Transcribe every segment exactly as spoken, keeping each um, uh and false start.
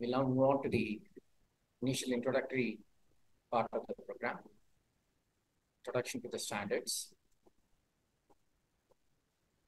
We'll now move on to the initial introductory part of the program. Introduction to the standards.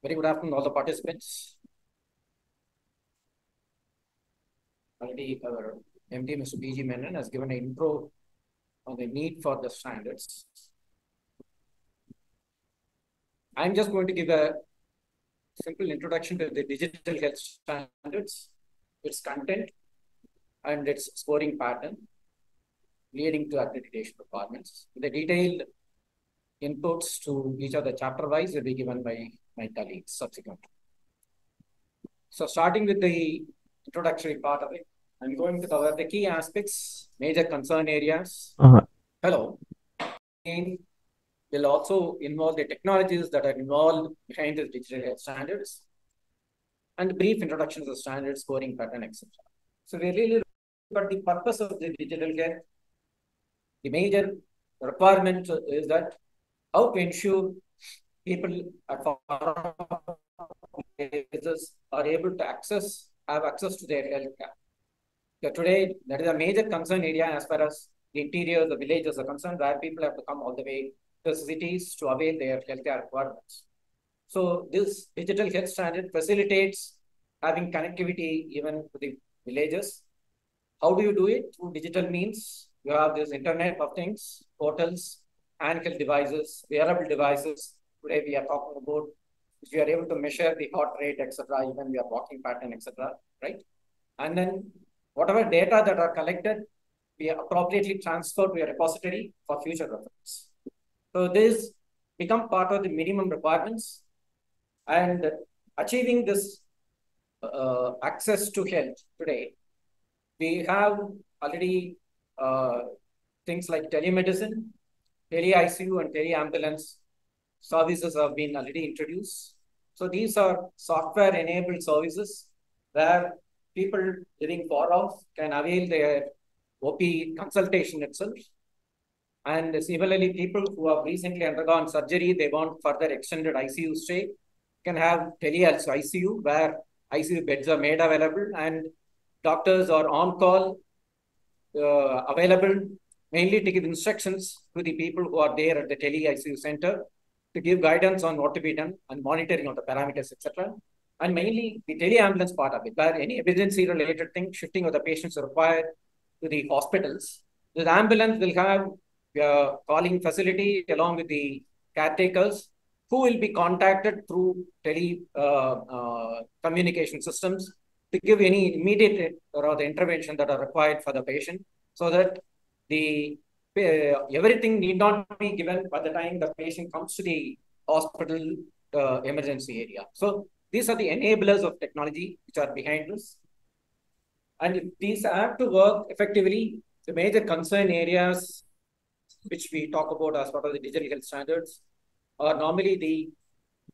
Very good afternoon, all the participants. Already our M D, Mister B G Menon, has given an intro on the need for the standards. I'm just going to give a simple introduction to the digital health standards, its content, and its scoring pattern, leading to accreditation requirements. The detailed inputs to each of the chapter-wise will be given by my colleagues subsequently. So starting with the introductory part of it, I'm going to cover the key aspects, major concern areas. Uh-huh. Hello. And we'll also involve the technologies that are involved behind the digital health standards and brief introductions of standards, scoring pattern, et cetera. So we really look at the purpose of the digital health. The major requirement is that how to ensure people at far places are able to access, have access to their health care. So today, that is a major concern area as far as the interiors, the villages are concerned, where people have to come all the way to cities to avail their healthcare requirements. So this digital health standard facilitates having connectivity even to the villages. How do you do it? Through digital means. You have this Internet of Things, portals, handheld devices, wearable devices. Today we are talking about, if you are able to measure the heart rate, et cetera, even your walking pattern, et cetera, right? And then whatever data that are collected, we appropriately transfer to a repository for future reference. So this become part of the minimum requirements, and achieving this uh, access to health today, we have already uh, things like telemedicine, tele-I C U and tele-ambulance services have been already introduced. So these are software-enabled services where people living far off can avail their O P consultation itself. And similarly, people who have recently undergone surgery, they want further extended I C U stay, can have tele-I C U where I C U beds are made available and doctors are on call, uh, available mainly to give instructions to the people who are there at the tele-I C U center to give guidance on what to be done and monitoring of the parameters, et cetera. And mainly the tele-ambulance part of it, where any emergency-related thing, shifting of the patients required to the hospitals. The ambulance will have a calling facility along with the caretakers who will be contacted through tele uh, uh, communication systems to give any immediate or the intervention that are required for the patient, so that the uh, everything need not be given by the time the patient comes to the hospital uh, emergency area. So these are the enablers of technology which are behind us. And if these have to work effectively, the major concern areas which we talk about as part of the digital health standards are normally the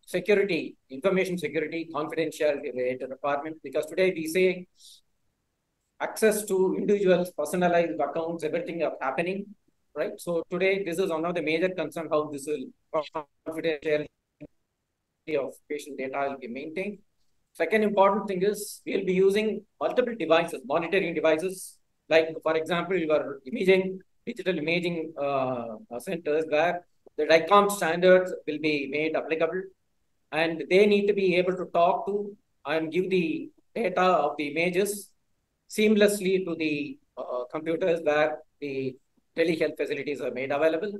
security, information security, confidentiality related requirement. Because today we say access to individuals, personalized accounts, everything is happening, right? So today this is one of the major concerns, how this will confidentiality of patient data will be maintained. Second important thing is we'll be using multiple devices, monitoring devices, like for example, your imaging, digital imaging uh, centers where the DICOM standards will be made applicable, and they need to be able to talk to and give the data of the images seamlessly to the uh, computers where the telehealth facilities are made available.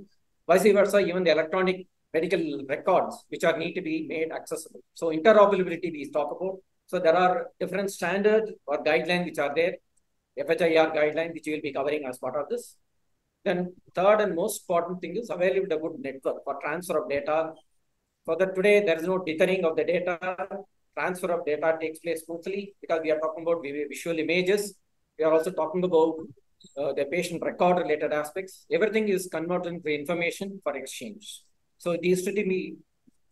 Vice versa, even the electronic medical records which are need to be made accessible. So interoperability we talk about. So there are different standards or guidelines which are there, F H I R guidelines which we will be covering as part of this. Then third and most important thing is available a good network for transfer of data. For that today there is no dithering of the data, transfer of data takes place smoothly because we are talking about visual images. We are also talking about uh, the patient record related aspects. Everything is converted into information for exchange. So these should be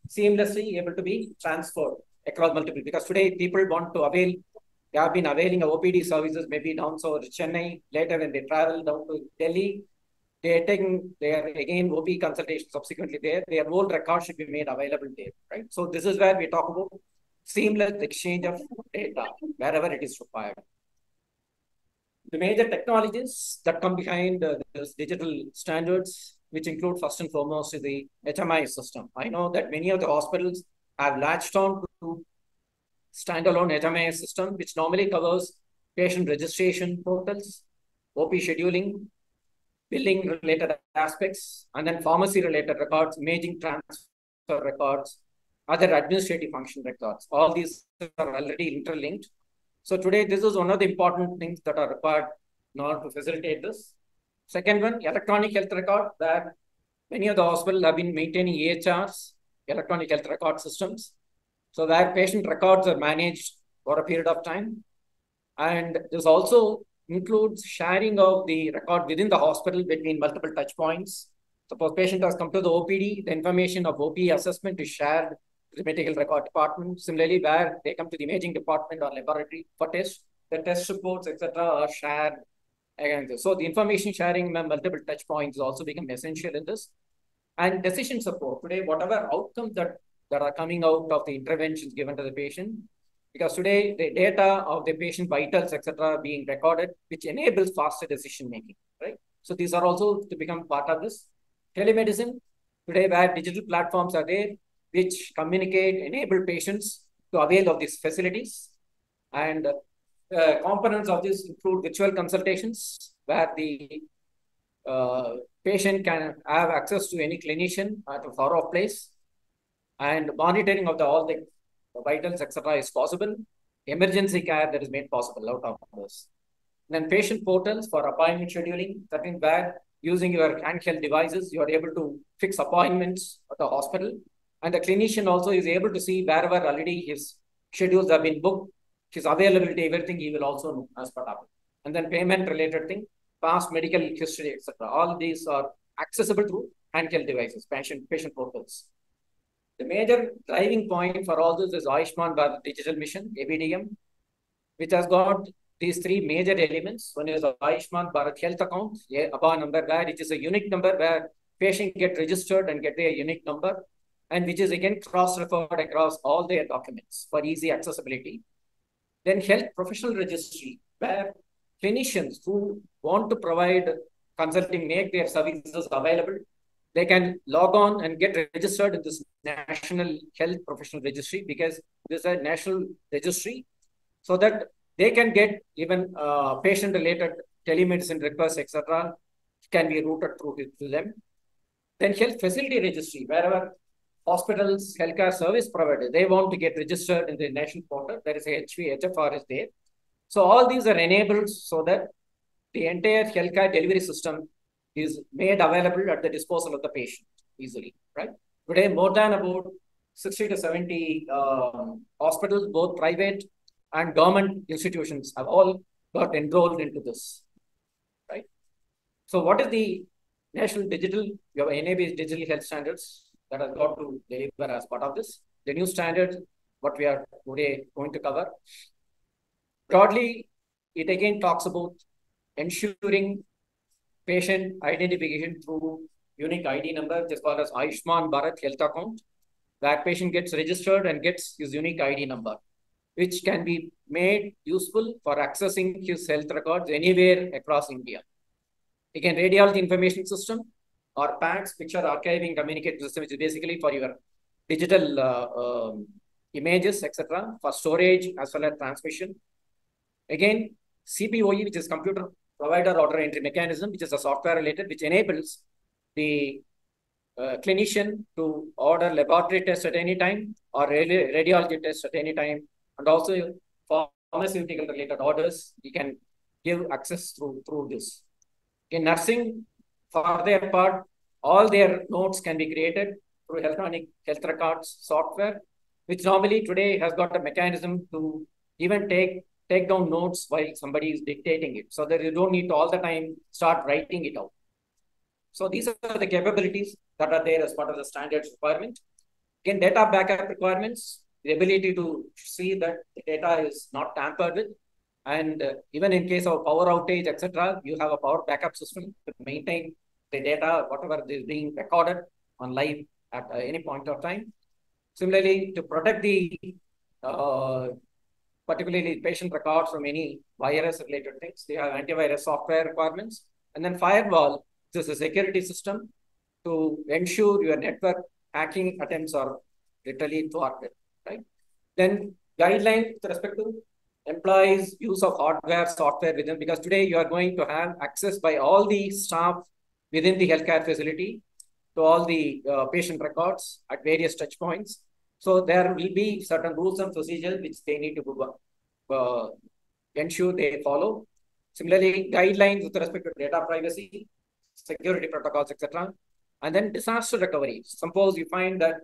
seamlessly able to be transferred across multiple, because today people want to avail, they have been availing of O P D services maybe down so Chennai, later when they travel down to Delhi, they are taking their again O P consultation subsequently there, their whole record should be made available there, right? So this is where we talk about seamless exchange of data wherever it is required. The major technologies that come behind uh, those digital standards, which include first and foremost is the H M I system. I know that many of the hospitals have latched on to standalone H M I system, which normally covers patient registration portals, O P scheduling, billing related aspects, and then pharmacy related records, imaging transfer records, other administrative function records. All these are already interlinked. So today, this is one of the important things that are required in order to facilitate this. Second one, electronic health record, that many of the hospitals have been maintaining E H Rs, electronic health record systems. So where patient records are managed for a period of time. And this also includes sharing of the record within the hospital between multiple touch points. Suppose patient has come to the O P D, the information of O P assessment is shared to the medical record department. Similarly, where they come to the imaging department or laboratory for tests, the test reports, et cetera are shared again. So the information sharing and multiple touch points also become essential in this. And decision support. Today, whatever outcomes that, that are coming out of the interventions given to the patient, because today the data of the patient vitals, et cetera, being recorded, which enables faster decision making, right? So these are also to become part of this. Telemedicine, today where digital platforms are there, which communicate, enable patients to avail of these facilities. And uh, components of this include virtual consultations, where the uh, patient can have access to any clinician at a far off place, and monitoring of the all the vitals, et cetera is possible. Emergency care that is made possible out of this. And then patient portals for appointment scheduling, that means where using your handheld devices, you are able to fix appointments at the hospital. And the clinician also is able to see wherever already his schedules have been booked, his availability, everything he will also know as part of it. And then payment related thing, past medical history, et cetera. All these are accessible through handheld devices, patient, patient portals. The major driving point for all this is Ayushman Bharat Digital Mission, A B D M, which has got these three major elements. One is Ayushman Bharat Health Account, yeah, A B A number, where it is a unique number where patients get registered and get their unique number, and which is again cross-referred across all their documents for easy accessibility. Then health professional registry, where clinicians who want to provide consulting, make their services available, they can log on and get registered in this National Health Professional Registry, because this is a national registry, so that they can get even uh, patient-related telemedicine requests, et cetera can be routed through to them. Then health facility registry, wherever hospitals, healthcare service providers, they want to get registered in the national portal, there is a H F I R is there. So all these are enabled so that the entire healthcare delivery system is made available at the disposal of the patient easily, right? Today, more than about sixty to seventy um, hospitals, both private and government institutions have all got enrolled into this, right? So what is the National Digital, your N A B Digital Health Standards that has got to deliver as part of this? The new standard, what we are today going to cover. Broadly, it again talks about ensuring patient identification through unique I D number, just called as Ayushman Bharat Health Account, where patient gets registered and gets his unique I D number, which can be made useful for accessing his health records anywhere across India. Again, Radiology Information System or PACS, Picture Archiving Communication System, which is basically for your digital uh, um, images, et cetera, for storage as well as transmission. Again, C P O E, which is Computer Provider Order Entry Mechanism, which is a software related, which enables the uh, clinician to order laboratory tests at any time or radi radiology tests at any time, and also for pharmaceutical related orders, you can give access through, through this. In nursing, for their part, all their notes can be created through electronic health records software, which normally today has got a mechanism to even take take down notes while somebody is dictating it, so that you don't need to all the time start writing it out. So these are the capabilities that are there as part of the standards requirement. Again, data backup requirements, the ability to see that the data is not tampered with, and uh, even in case of power outage, et cetera, you have a power backup system to maintain the data, whatever is being recorded on live at uh, any point of time. Similarly, to protect the uh, particularly patient records from any virus-related things. They have antivirus software requirements. And then firewall, this is a security system to ensure your network hacking attempts are literally thwarted, right? Then guidelines with respect to employees, use of hardware, software within, because today you are going to have access by all the staff within the healthcare facility to all the uh, patient records at various touch points. So there will be certain rules and procedures which they need to uh, ensure they follow. Similarly, guidelines with respect to data privacy, security protocols, et cetera. And then disaster recovery. Suppose you find that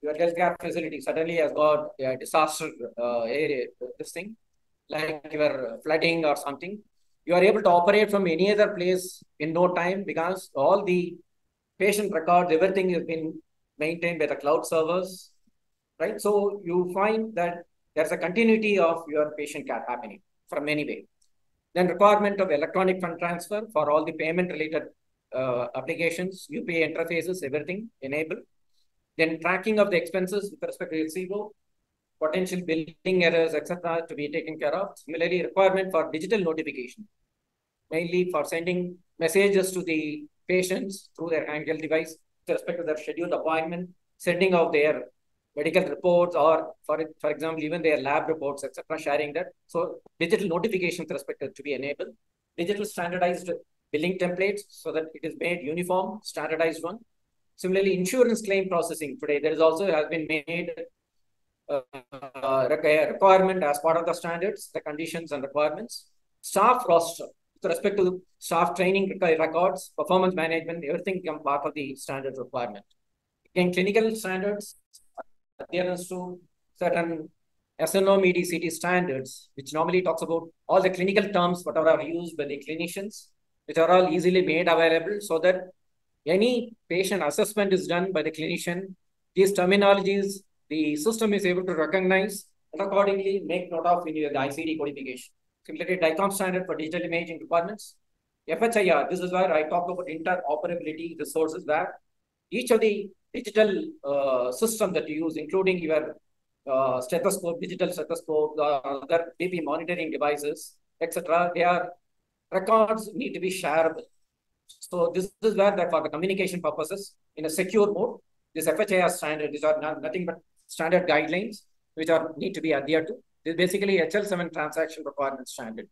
your healthcare facility suddenly has got a disaster uh, area, this thing, like your flooding or something. You are able to operate from any other place in no time because all the patient records, everything has been maintained by the cloud servers, right? So you find that there's a continuity of your patient care happening from anywhere. Then requirement of electronic fund transfer for all the payment-related uh, applications, U P I interfaces, everything enabled. Then tracking of the expenses with respect to receivables, potential billing errors, et cetera, to be taken care of. Similarly, requirement for digital notification, mainly for sending messages to the patients through their handheld device with respect to their scheduled appointment, sending out their medical reports or, for it, for example, even their lab reports, et cetera, sharing that. So digital notification with respect to, to be enabled. Digital standardized billing templates so that it is made uniform, standardized one. Similarly, insurance claim processing today, there is also has been made a uh, requirement as part of the standards, the conditions and requirements. Staff roster, with respect to staff training records, performance management, everything become part of the standard requirement. Again, clinical standards, adherence to certain SNOMED C T standards, which normally talks about all the clinical terms, whatever are used by the clinicians, which are all easily made available so that any patient assessment is done by the clinician. These terminologies, the system is able to recognize and accordingly make note of in your I C D codification. Similarly, DICOM standard for digital imaging requirements. F H I R, this is where I talked about interoperability resources, where each of the digital uh, system that you use, including your uh, stethoscope, digital stethoscope, other B P monitoring devices, et cetera, their records need to be shareable. So this is where that for the communication purposes in a secure mode, this F H I R standard, these are not, nothing but standard guidelines which are need to be adhered to. This is basically H L seven transaction requirement standard.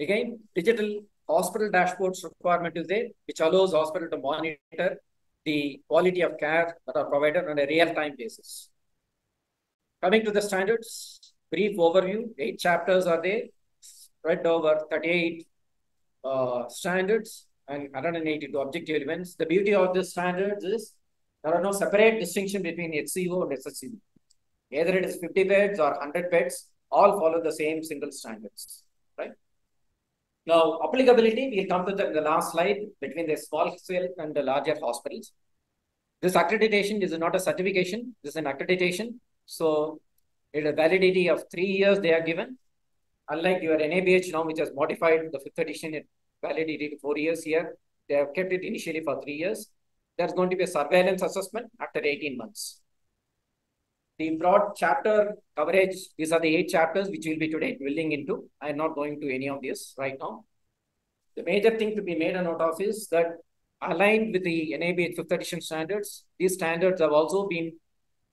Again, digital hospital dashboards requirement is there, which allows hospital to monitor the quality of care that are provided on a real-time basis. Coming to the standards, brief overview, eight chapters are there, spread over thirty-eight uh, standards and one hundred eighty-two objective elements. The beauty of this standard is there are no separate distinction between H C O and S S C O. Either it is fifty beds or one hundred beds, all follow the same single standards, right? Now, applicability, we'll come to the, the last slide between the small scale and the larger hospitals. This accreditation is not a certification, this is an accreditation. So, it is a validity of three years they are given. Unlike your N A B H now, which has modified the fifth edition, it validity to four years here. They have kept it initially for three years. There's going to be a surveillance assessment after eighteen months. The broad chapter coverage, these are the eight chapters which we'll be today drilling into. I'm not going to any of this right now. The major thing to be made a note of is that aligned with the N A B H fifth edition standards, these standards have also been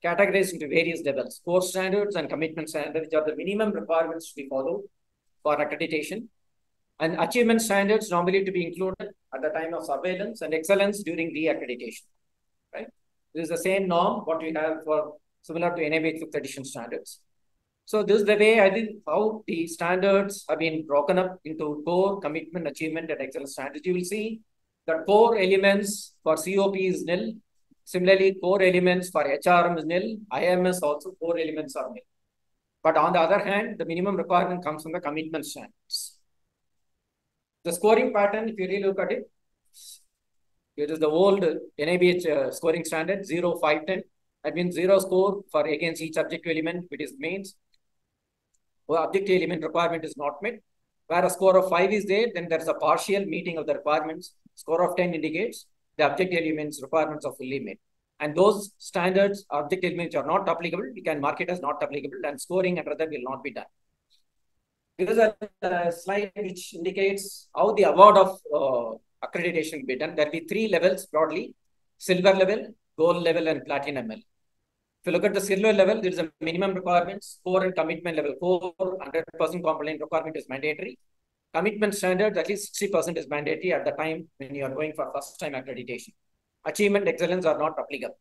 categorized into various levels, core standards and commitment standards, which are the minimum requirements to be followed for accreditation. And achievement standards normally to be included at the time of surveillance and excellence during re-accreditation, right? This is the same norm, what we have for similar to N A B H fifth edition standards. So this is the way I think how the standards have been broken up into core, commitment, achievement, and excellence standards. You will see that core elements for C O P is nil. Similarly, core elements for H R M is nil. I M S also core elements are nil. But on the other hand, the minimum requirement comes from the commitment standards. The scoring pattern, if you really look at it, it is the old N A B H uh, scoring standard, zero, five, ten. That means zero score for against each objective element, which is means well, objective element requirement is not met. Where a score of five is there, then there's a partial meeting of the requirements. Score of ten indicates the objective elements requirements are fully met. And those standards, objective elements are not applicable. We can mark it as not applicable and scoring and rather will not be done. Here's a uh, slide which indicates how the award of uh, accreditation will be done. There will be three levels broadly: silver level, gold level, and platinum level. If you look at the silver level, there is a minimum requirement, score and commitment level four, one hundred percent compliant requirement is mandatory. Commitment standard, at least sixty percent is mandatory at the time when you are going for first time accreditation. Achievement excellence are not applicable,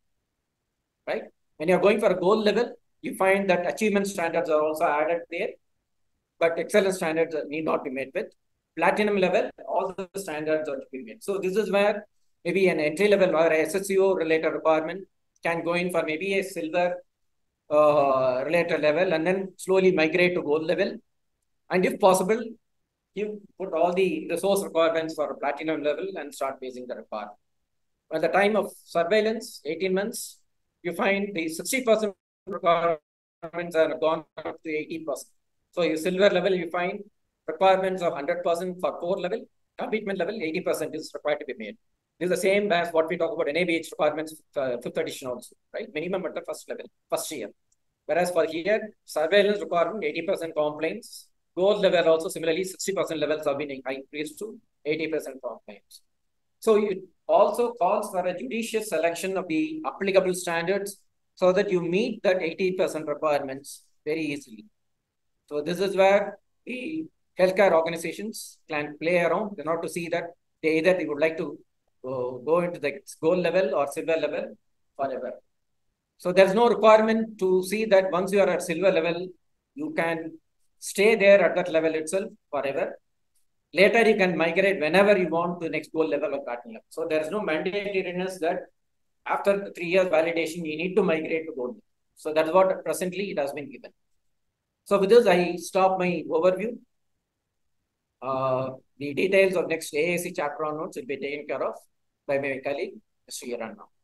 right? When you are going for a gold level, you find that achievement standards are also added there, but excellence standards need not be met with. Platinum level, all the standards are to be met. So this is where maybe an entry level or a S S C O related requirement can go in for maybe a silver uh, related level and then slowly migrate to gold level. And if possible, you put all the resource requirements for platinum level and start basing the requirement. At the time of surveillance, eighteen months, you find the sixty percent requirements are gone up to eighty percent. So your silver level, you find requirements of one hundred percent for core level, commitment level, eighty percent is required to be made. This is the same as what we talk about N A B H requirements, uh, fifth edition also, right? Minimum at the first level, first year. Whereas for here, surveillance requirement, eighty percent compliance. Gold level also similarly, sixty percent levels have been increased to eighty percent compliance. So it also calls for a judicious selection of the applicable standards so that you meet that eighty percent requirements very easily. So this is where the healthcare organizations can play around in order to see that they either they would like to Uh, go into the gold level or silver level forever. So there's no requirement to see that once you are at silver level, you can stay there at that level itself forever. Later, you can migrate whenever you want to the next gold level or platinum level. So there's no mandatoriness that after three years validation, you need to migrate to gold. So that's what presently it has been given. So with this, I stop my overview. Uh, the details of next A A C chapter onwards will be taken care of by my colleague, Mister Yaran now.